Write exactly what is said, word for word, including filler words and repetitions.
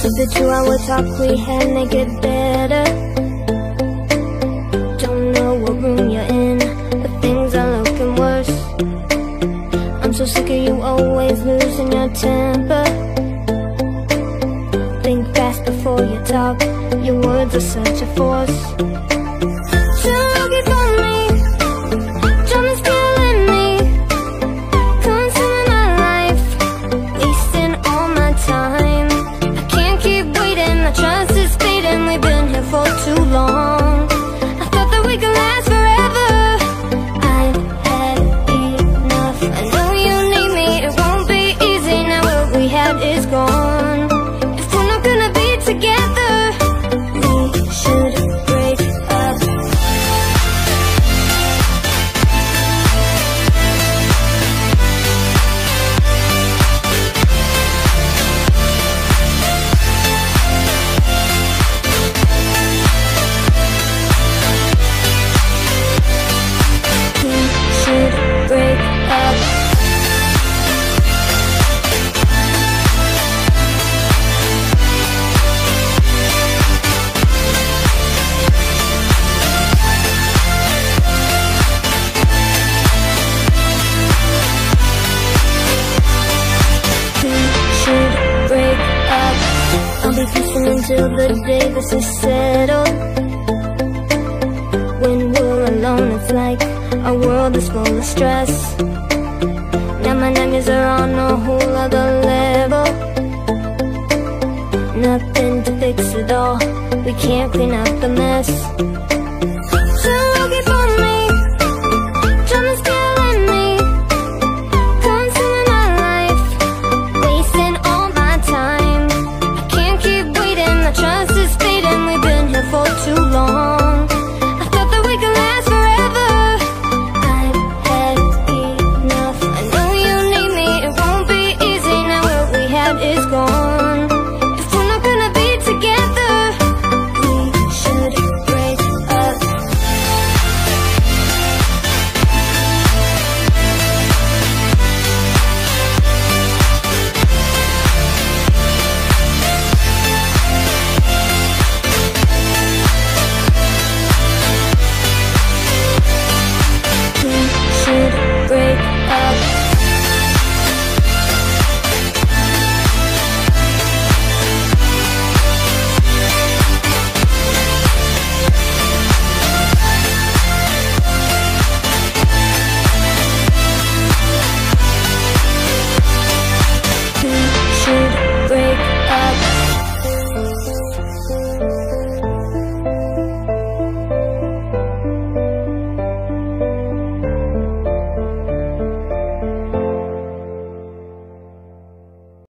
Since the two hour talk we had, make it better. Don't know what room you're in, but things are looking worse. I'm so sick of you always losing your temper. Think fast before you talk, your words are such a force. Sugar for me, drumming's killing me. Consuming my life, wasting all my time. I can't keep waiting, my trust is fading. We've been here for too long. I thought that we could last forever. I've had enough. I know you need me, it won't be easy. Now what we had is gone. If we're not gonna be together, we should break up. We should break up. We should break up. I'll be kissing until the day this is settled. When we're alone, it's like our world is full of stress. Now my nightmares are on a whole other level. Nothing to fix it all, we can't clean up the mess.